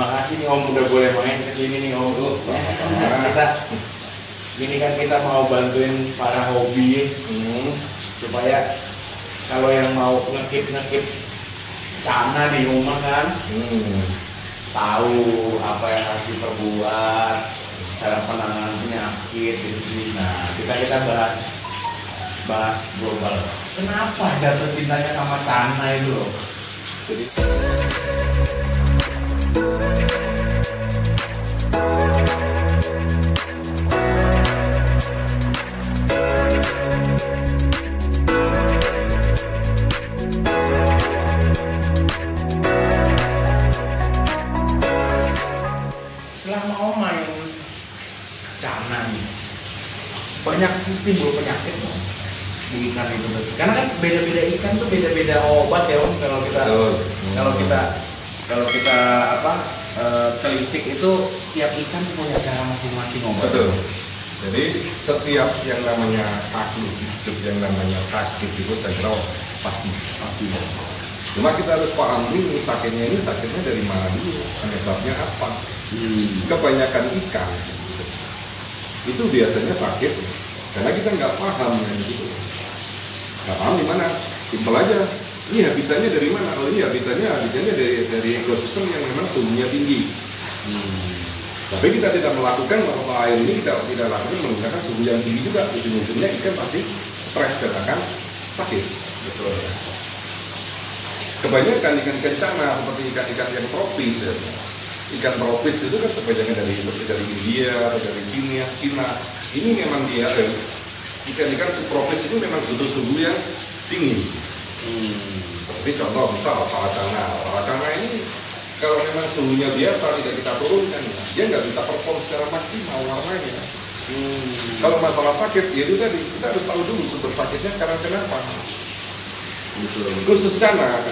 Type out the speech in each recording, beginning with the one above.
Terima kasih nih Om udah boleh main kesini nih Om. Kita ini kan kita mau bantuin para hobiis supaya kalau yang mau ngekip Channa di rumah kan tahu apa yang harus diperbuat, cara penanganan penyakit gitu. Nah kita bahas global. Kenapa jatuh cintanya sama Channa itu loh? Jadi selama Om main Channa nih, banyak timbul penyakit di ikan itu, karena kan beda-beda ikan tuh beda-beda obat ya Om. Kalau kita telisik itu tiap ikan punya cara masing-masing obat. Betul. Jadi setiap yang namanya aku hidup, yang namanya sakit itu saya kira pasti. Cuma kita harus paham dulu sakitnya dari mana dulu, penyebabnya apa. Kebanyakan ikan itu biasanya sakit karena kita nggak paham gitu. Nggak paham di mana? Simpel aja. Ini habitatnya dari mana? Kalau ini habitatnya dari ekosistem yang memang suhunya tinggi. Tapi kita tidak melakukan bahwa air ini tidak lakukan menggunakan suhu yang tinggi juga. Ujung-ujungnya ikan pasti stres dan akan sakit. Betul. Kebanyakan ikan Channa seperti ikan-ikan yang tropis. Ya. Ikan tropis itu kan kebanyakan dari India atau dari China. Ini memang dia ikan-ikan subtropis itu memang butuh suhu yang tinggi. Seperti contoh misal Parachanna ini kalau memang suhunya biasa tidak kita turunkan, dia nggak bisa perform secara maksimal warnanya. Kalau masalah sakit, ya itu tadi kita harus tahu dulu sumber sakitnya karena kenapa. Khusus Channa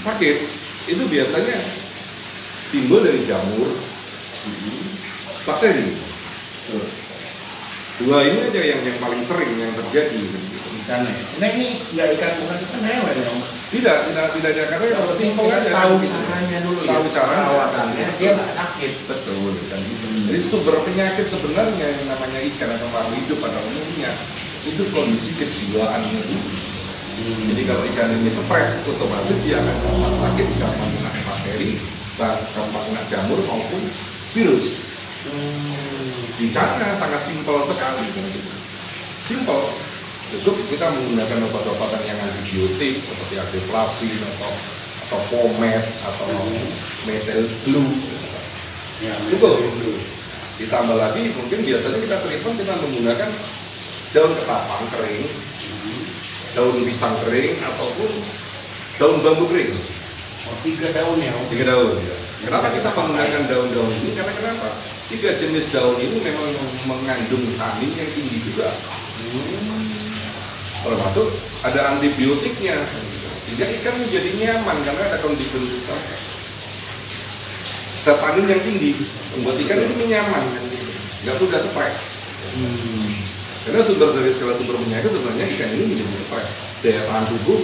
sakit itu biasanya timbul dari jamur, bakteri. Dua ini aja yang paling sering yang terjadi. Nah ini nggak ikan bukan kenapa ya Om? Tidak ada karena kalau simpel aja tahu cara awatannya dia nggak sakit. Betul. Jadi sumber penyakit sebenarnya yang namanya ikan atau makhluk hidup pada umumnya itu kondisi kejiwaannya dulu. Jadi kalau ikan ini stres otomatis dia akan gampang sakit, gampang kena bakteri, gampang kena jamur maupun virus. Di Channa sangat simpel sekali, simpel. Cukup kita menggunakan obat-obatan yang antibiotik seperti aceplavin atau pomade atau metal glue. Ya, betul. Ditambah lagi mungkin biasanya kita treatment kita menggunakan daun ketapang kering, daun pisang kering ataupun daun bambu kering. Oh, 3 daun ya? 3 daun. Ya. Kenapa kita menggunakan daun-daun ini? Karena kenapa? 3 jenis daun ini memang mengandung tanin yang tinggi juga. Termasuk ada antibiotiknya, sehingga ikan menjadi nyaman karena ada kondisi tanin yang tinggi membuat ikan ini nyaman, nggak mudah stres. Karena sumber dari segala sumber penyakit sebenarnya ikan ini menjadi stres, daya tahan tubuh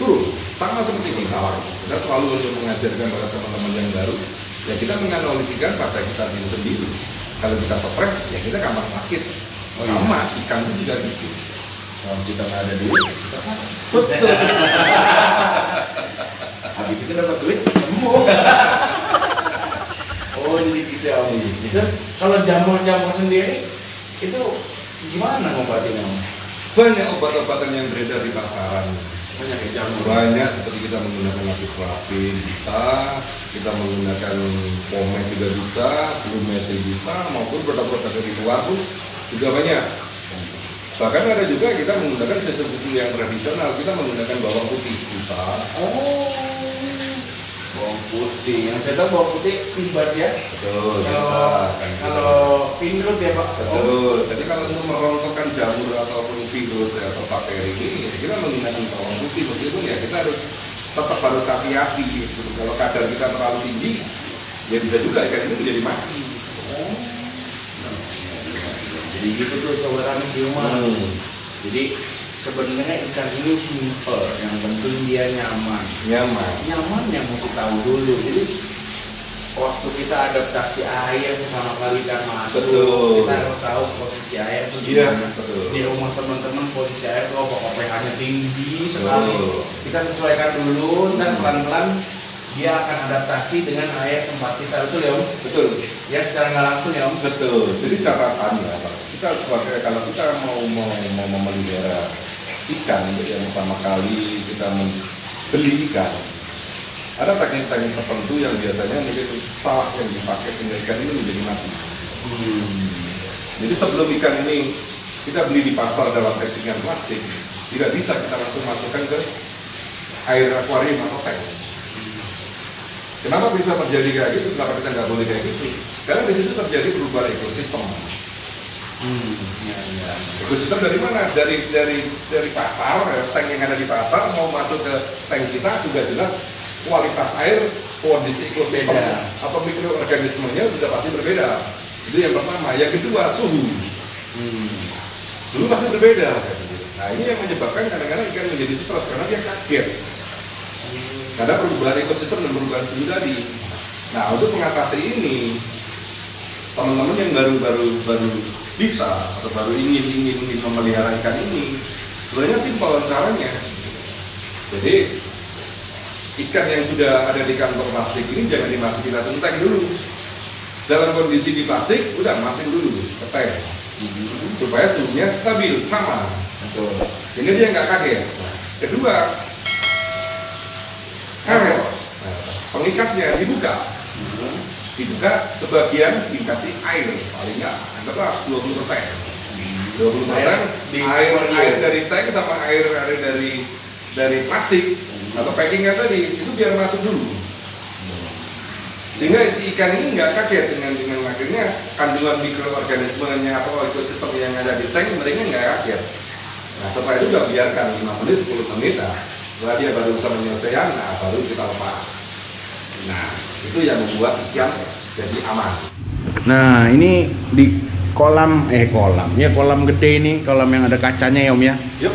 turun, sama seperti ikan awan. Kita selalu mengajarkan pada teman-teman yang baru, ya kita menganalogikan pada kita sendiri. Kalau kita stres, ya kita gampang sakit. Sama ikan itu juga gitu. Kalau kita nggak ada duit, kita sakit. Betul. Habis itu dapat duit, sembuh. Oh jadi gitu ya. Terus kalau jamur-jamur sendiri itu gimana ngobatinnya? Banyak obat-obatan yang beredar di pasaran. Banyak jamur. Banyak seperti kita menggunakan aceplavin bisa, kita menggunakan pomade juga bisa, glumete bisa, maupun produk-produk dari luar pun juga banyak. Bahkan ada juga kita menggunakan sistem kuku yang tradisional, kita menggunakan bawang putih bisa. Bawang putih yang saya tahu bawang putih pimbas ya. Betul. Kalau pinrut ya Pak. Betul. Jadi kalau untuk merontokkan jamur ataupun virus atau bakteri ini kita menggunakan bawang putih. Meskipun ya kita harus tetap harus hati-hati. Kalau kadar kita terlalu tinggi ya bisa juga ikan itu menjadi mati. Jadi gitu tuh saudara di rumah. Jadi Sebenarnya ikan ini simple, yang penting dia nyaman. Nyamannya mesti tahu dulu. Jadi waktu kita adaptasi air pertama kali ikan masuk, kita harus tahu posisi air itu gimana. Di rumah teman-teman posisi air itu pH-nya tinggi sekali. Kita sesuaikan dulu dan pelan-pelan dia akan adaptasi dengan air tempat kita. Betul ya Om? Betul. Ya secara nggak langsung ya Om? Betul. Jadi catatannya kita harus pakai, kalau kita mau memelihara ikan yang pertama kali kita beli ikan, ada teknik-teknik tertentu yang biasanya menjadi salah yang dipakai sehingga ikan ini menjadi mati. Jadi sebelum ikan ini kita beli di pasar dalam tekstingan plastik, tidak bisa kita langsung masukkan ke air akuarium atau tank. Kenapa bisa terjadi kayak gitu? Kenapa kita nggak boleh kayak gitu? Karena di situ terjadi perubahan ekosistem. Ekosistem dari mana? Dari pasar, tank yang ada di pasar mau masuk ke tank kita sudah jelas kualitas air, kondisi ekosistem atau mikroorganismenya sudah pasti berbeda. Itu yang pertama. Yang kedua suhu. Suhu pasti berbeda. Nah ini yang menyebabkan kadang-kadang ikan menjadi stres karena dia kaget. Ada perubahan ekosistem dan perubahan suhu tadi. Nah untuk mengatasi ini, teman-teman yang baru bisa atau baru ingin memelihara ikan ini, sebenarnya simpel caranya. Jadi ikan yang sudah ada di kantong plastik ini jangan dimasukin langsung tank dulu. Dalam kondisi di plastik, udah masukin dulu ke tank supaya suhunya stabil sama. Ini dia nggak kaget. Kedua, karet, pengikatnya dibuka sebagian dikasih air, paling nggak antara 20%, 20% air dari tank sama air dari plastik atau packingnya tadi itu biar masuk dulu, sehingga si ikan ini nggak kaget dengan akhirnya kandungan mikroorganismenya atau ekosistem yang ada di tank mereka nggak kaget. Nah setelah itu udah biarkan 5 menit 10 menit. Setelah dia baru bisa menyelesaikan, nah baru kita lepas. Nah, itu yang membuat ikan jadi aman. Nah, ini di kolam gede ini, kolam yang ada kacanya ya Om ya? Yuk.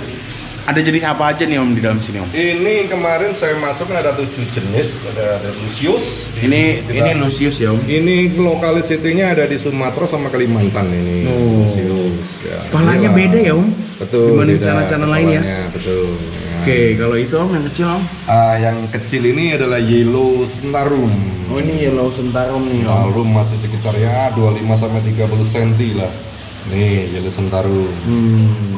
Ada jenis apa aja nih Om di dalam sini Om? Ini kemarin saya masukin ada 7 jenis, ada Lutsius. Ini Lutsius ya Om? Ini lokalisitinya ada di Sumatera sama Kalimantan ini. Lutsius. Ya, palanya beda ya Om? Betul. Dibanding Channa lain ya? Betul. Oke, kalau itu Om, yang kecil Om? Yang kecil ini adalah yellow sentarum. Oh ini yellow sentarum nih Om? Sentarum masih sekitar ya 25-30 cm lah. Nih yellow sentarum.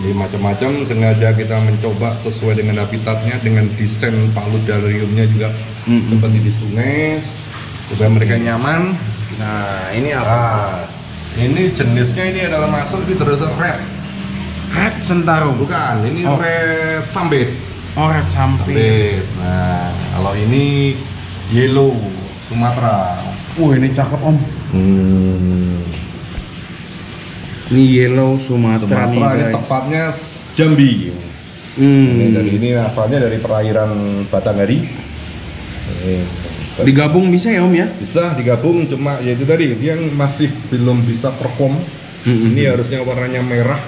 Jadi macam-macam, sengaja kita mencoba sesuai dengan habitatnya, dengan desain paludariumnya juga seperti di sungai, supaya mereka nyaman. Nah ini apa? Ini jenisnya ini adalah masuk di terus red sentarum? Bukan, ini red sambit. Oh, red sampit. Nah, kalau ini yellow Sumatera. Ini cakep Om. Ini yellow Sumatera. Sumatera ini tepatnya Jambi. Ini asalnya dari perairan Batangari. Digabung bisa ya Om ya? Bisa digabung, cuma ya itu tadi dia masih belum bisa perform. Ini harusnya warnanya merah.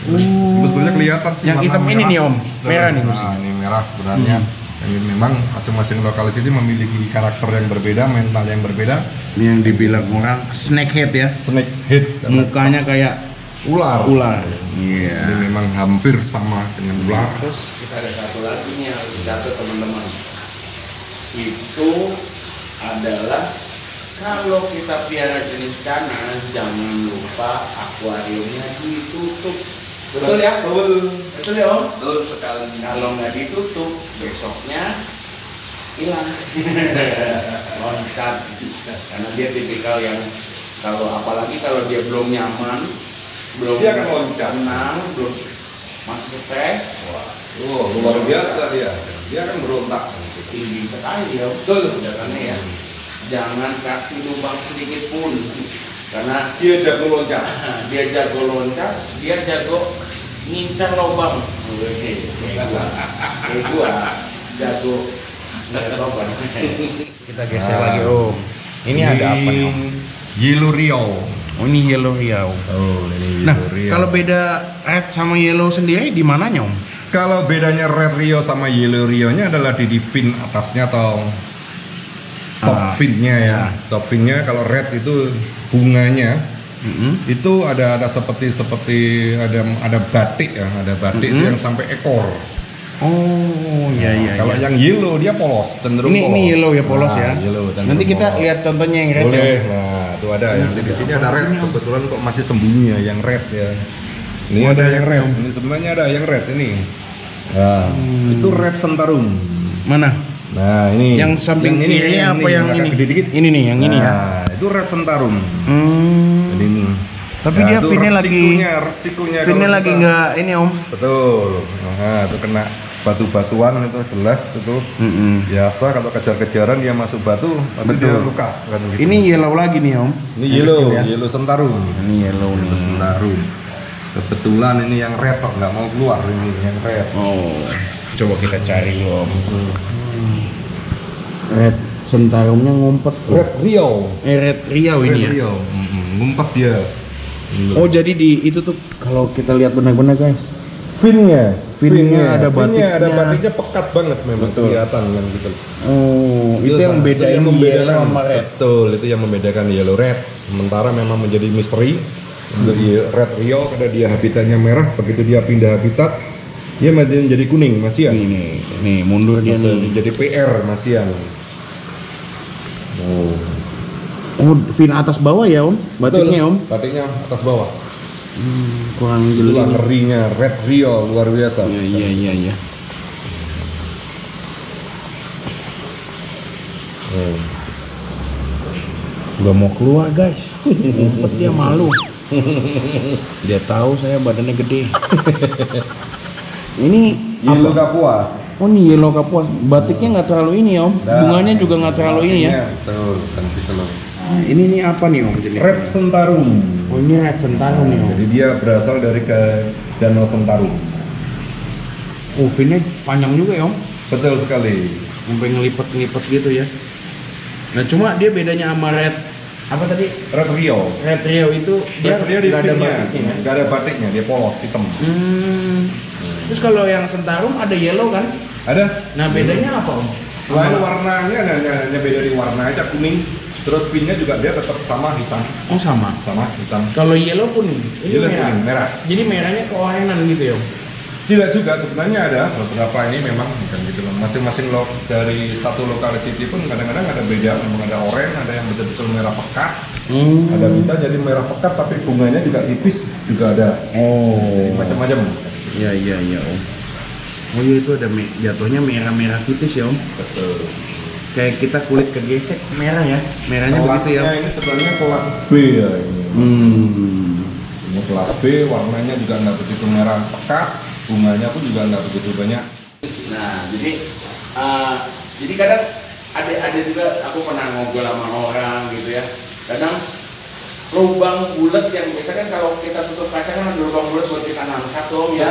Sebetulnya kelihatan sih yang hitam ini nih Om, merah nih. Nah, ini merah sebenarnya. Ini memang masing-masing lokalitas ini memiliki karakter yang berbeda, mental yang berbeda. Ini yang dibilang orang snakehead ya, snakehead. Mukanya kayak ular. Iya. Ini memang hampir sama dengan ular. Terus kita ada satu lagi nih yang harus dicatat teman-teman. Itu adalah kalau kita piara jenis Channa, jangan lupa akuariumnya ditutup. Betul ya? Betul ya Om? Betul sekali. Kalau nggak ditutup, besoknya hilang. Loncat. Karena dia tipikal yang apalagi kalau dia belum nyaman, dia akan loncat. Belum masih stres. Luar biasa dia. Dia akan berontak. Tinggi sekali ya. Betul. Bedakannya ya. Jangan kasih lubang sedikit pun, karena dia jago loncat, dia jago ngincar lubang. Jago ngincar lubang. Kita geser lagi Om. Ini ada apa nih Om? Yellow Rio. Oh ini yellow ya Om. Oh ini nah, yellow rio. Kalau beda red sama yellow sendiri di mananya Om? Kalau bedanya red rio sama yellow rio-nya adalah di fin atasnya atau top finnya ya. Top finnya kalau red itu bunganya itu ada seperti ada batik ya, ada batik yang sampai ekor. Oh iya iya. Kalau yang yellow dia polos, cenderung polos. Ini yellow ya polos ya. Nanti kita lihat contohnya yang red. Boleh. Nah, itu ada ya. Di sini ada red. Kebetulan kok masih sembunyi ya yang red ya. Ini ada yang red. Ini sebenarnya ada yang red ini. Nah, itu red Sentarum. Mana? Nah, ini. Yang samping kiri apa yang ini? Ini nih yang ini ya. Itu red Sentarum. Jadi ini. Tapi dia finnya lagi nggak ini Om. Betul. Nah, itu kena batu-batuan itu jelas itu biasa kalau kejar-kejaran dia masuk batu tapi dia luka kan, gitu. Ini yellow lagi nih Om, ini yellow kecil, ya? Yellow Sentarum, ini yellow nih Sentarum. Kebetulan ini yang red kok nggak mau keluar, ini yang red. Oh coba kita cari Om. Red Sentarumnya ngumpet, red rio, red rio ini red ya rio. Ngumpet dia. Oh jadi di itu tuh kalau kita lihat benar-benar guys finnya ada batiknya, pekat banget memang. Betul. Kelihatan kan gitu. Oh, itu yang bedain yellow sama red. Betul, itu yang membedakan yellow red. Sementara memang menjadi misteri untuk red rio karena dia habitatnya merah, begitu dia pindah habitat dia menjadi kuning masian. Ini nih mundur dia nih. Jadi PR masian. Oh. Oh, fin atas bawah ya Om? Batiknya Om? Batiknya atas bawah. Kurang jelas ngerinya red rio luar biasa. Iya. Udah mau keluar guys. Ngumpet dia malu. Dia tahu saya badannya gede. Ini yellow kapuas. Oh ini yellow kapuas. Batiknya nggak terlalu ini Om. Bunganya juga nggak terlalu ini ya. Betul, ini nih apa nih Om? Red Sentarum. Oh ini red Sentarum nih Om. Jadi dia berasal dari ke danau Sentarum. Oh finnya panjang juga ya Om? Betul sekali. Sampai ngelipet-ngelipet gitu ya. Nah cuma dia bedanya sama red apa tadi? Red rio. Red rio itu dia nggak ada batiknya. Nggak ada batiknya, dia polos hitam. Terus kalau yang Sentarum ada yellow kan? Ada. Nah bedanya apa Om? Selain warnanya hanya beda dari warna aja, kuning. Terus pinnya juga dia tetap sama hitam. Oh sama? Sama hitam. Kalau yellow kuning? Yellow kuning, merah. Jadi merahnya keorangan gitu ya? Tidak juga, sebenarnya ada beberapa ini memang bukan gitu loh. Masing-masing dari satu locality pun kadang-kadang ada beda. Memang ada oranye, ada yang betul-betul merah pekat. Ada bisa jadi merah pekat tapi bunganya juga tipis juga ada. Oh macam-macam. Iya Om. Oh iya itu ada jatuhnya merah-merah tipis ya Om? Betul. Kayak kita kulit kegesek merah ya, merahnya begitu ya. Ini sebenarnya kelas B ya ini. Ini kelas B, warnanya juga nggak begitu merah pekat, bunganya pun juga nggak begitu banyak. Nah jadi kadang ada juga aku pernah ngobrol sama orang gitu ya. Kadang lubang bulat yang biasa kan kalau kita tutup kaca kan ada lubang bulat buat kita angkat Om ya.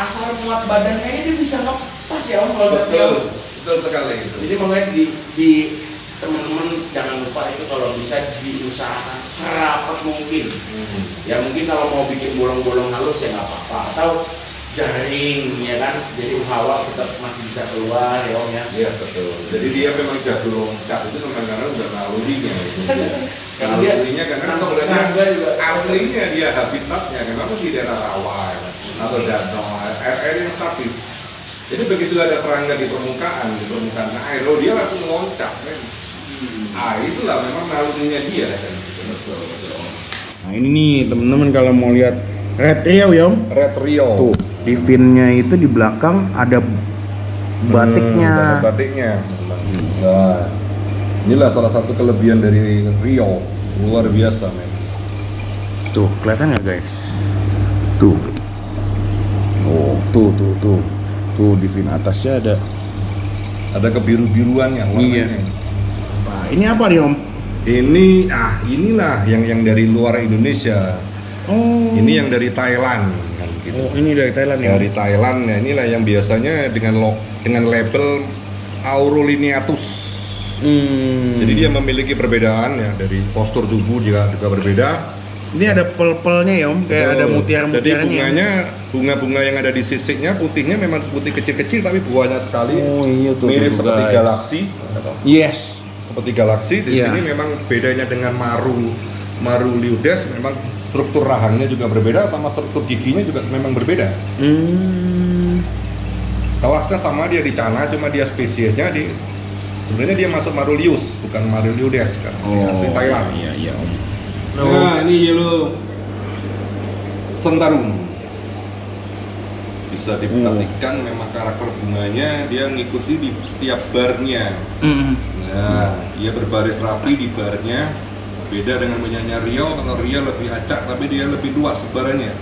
Asal muat badannya ini dia bisa lepas ya Om kalau betul. Betul sekali itu. Jadi makanya di teman-teman jangan lupa itu kalau bisa diusahakan serapat mungkin. Ya mungkin kalau mau bikin bolong-bolong halus ya nggak apa-apa. Atau jaring ya kan, jadi hawa tetap masih bisa keluar ya Om ya. Iya betul. Jadi dia memang jatuh longcat itu kadang-kadang sudah nalurinya. Karena nalurinya karena sebenarnya aslinya dia habitatnya memang di daerah rawa atau danau air yang stabil. Jadi begitu ada serangga di permukaan air, dia langsung loncat kan. Itulah memang nalurinya dia kan. Nah ini nih teman-teman kalau mau lihat red rio ya Om. Red rio. Tuh di finnya itu di belakang ada batiknya. Ada batiknya. Nah, inilah salah satu kelebihan dari rio, luar biasa men. Tuh kelihatan nggak guys? Tuh. Oh tuh. Tuh di fin atasnya ada kebiru-biruannya warnanya. Nah, ini apa nih Om? Ini inilah yang dari luar Indonesia. Oh. Ini yang dari Thailand kan gitu. Oh, ini dari Thailand ya. Dari Thailand ya. Inilah yang biasanya dengan label Aurolineatus. Jadi dia memiliki perbedaan ya, dari postur tubuh juga berbeda. Ini ada pel-pelnya ya Om, kayak ada mutiara-mutiaranya. Jadi bunganya, bunga-bunga yang ada di sisiknya putihnya memang putih kecil-kecil tapi buahnya sekali. Oh iya tuh. Mirip seperti galaksi. Yes. Seperti galaksi. Di sini memang bedanya dengan Marulioides memang struktur rahangnya juga berbeda, sama struktur giginya juga memang berbeda. Kelasnya sama dia di Channa, cuma dia spesiesnya di sebenarnya dia masuk Marulius, bukan Marulioides kan. Oh asli Thailand. Iya iya Om. Nah, ini yellow Sentarum. Bisa diperhatikan memang karakter bunganya dia ngikuti di setiap barnya. Nah, dia berbaris rapi di barnya. Beda dengan penyanyi Rio, kalau Rio lebih acak tapi dia lebih luas sebarannya.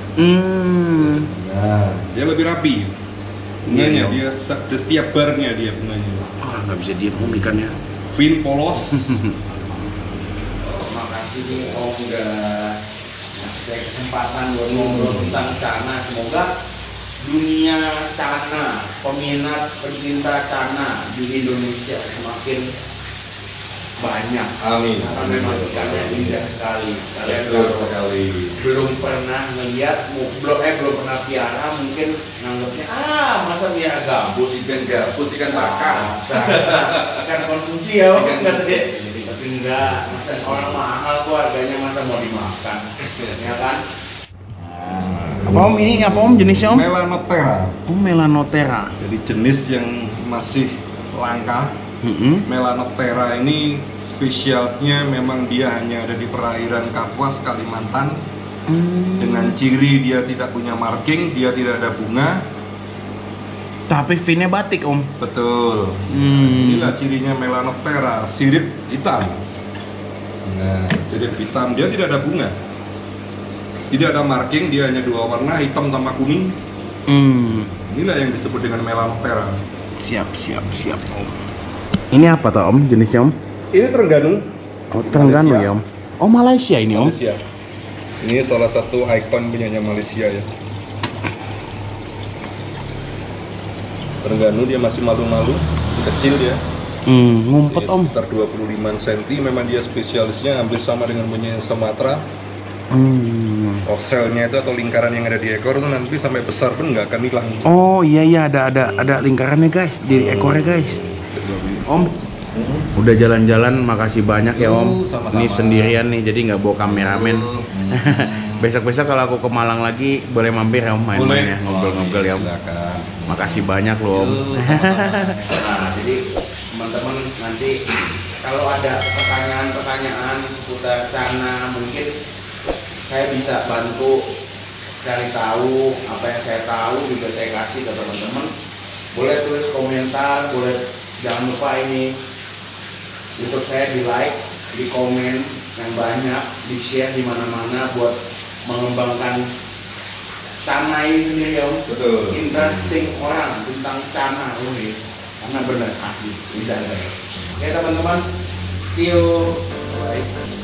Nah, dia lebih rapi. Bunganya dia di setiap barnya dia bunganya. Oh, nggak bisa dia ikannya. Fin polos. Ini Om udah ngasih kesempatan buat ngobrol tentang Channa. Semoga dunia Channa, peminat pencinta Channa di Indonesia semakin banyak. Amin. Karena memang ikannya indah sekali. Kalian belum pernah melihat, belum pernah piara, mungkin nanggapnya masa piara gabus, ikan bakar, ikan konsumsi ya Om. Enggak, masa orang mahal tuh harganya masa mau dimakan, ya kan? Om ini apa Om jenisnya Om? Melanoptera. Oh Melanoptera. Jadi jenis yang masih langka. Melanoptera ini spesialnya memang dia hanya ada di perairan Kapuas, Kalimantan. Dengan ciri dia tidak punya marking, dia tidak ada bunga. Tapi finnya batik Om. Betul. Inilah cirinya Melanoptera, sirip hitam. Nah, sirip hitam dia tidak ada bunga, tidak ada marking, dia hanya dua warna, hitam sama kuning. Inilah yang disebut dengan Melanoptera. Siap Om. Ini apa toh Om jenisnya Om? Ini Terengganu. Oh Terengganu ya Om. Oh Malaysia ini Om. Malaysia. Ini salah satu ikon penyanyi Malaysia ya. Terengganu dia masih malu-malu, kecil dia. Ngumpet Om. Sekitar 25 cm, memang dia spesialisnya hampir sama dengan bunyi Sumatera. Okselnya itu atau lingkaran yang ada di ekor itu nanti sampai besar pun nggak akan hilang. Oh iya ada lingkarannya guys di ekornya guys. Om, udah jalan-jalan, makasih banyak ya Om. Sama-sama. Ini sendirian nih jadi nggak bawa kameramen. Besok-besok kalau aku ke Malang lagi boleh mampir ya Om, main-main ya, ngobrol-ngobrol ya Om. Silakan. Makasih banyak loh Om. Nah, jadi teman-teman nanti kalau ada pertanyaan-pertanyaan seputar Channa mungkin saya bisa bantu cari tahu, apa yang saya tahu juga saya kasih ke teman-teman. Boleh tulis komentar, boleh jangan lupa ini YouTube saya di like, di komen yang banyak, di share di mana-mana buat mengembangkan Channa ini sendiri Om. Betul. Interesting orang tentang Channa ini, karena benar asli, indah guys. Oke teman-teman, see you. Bye.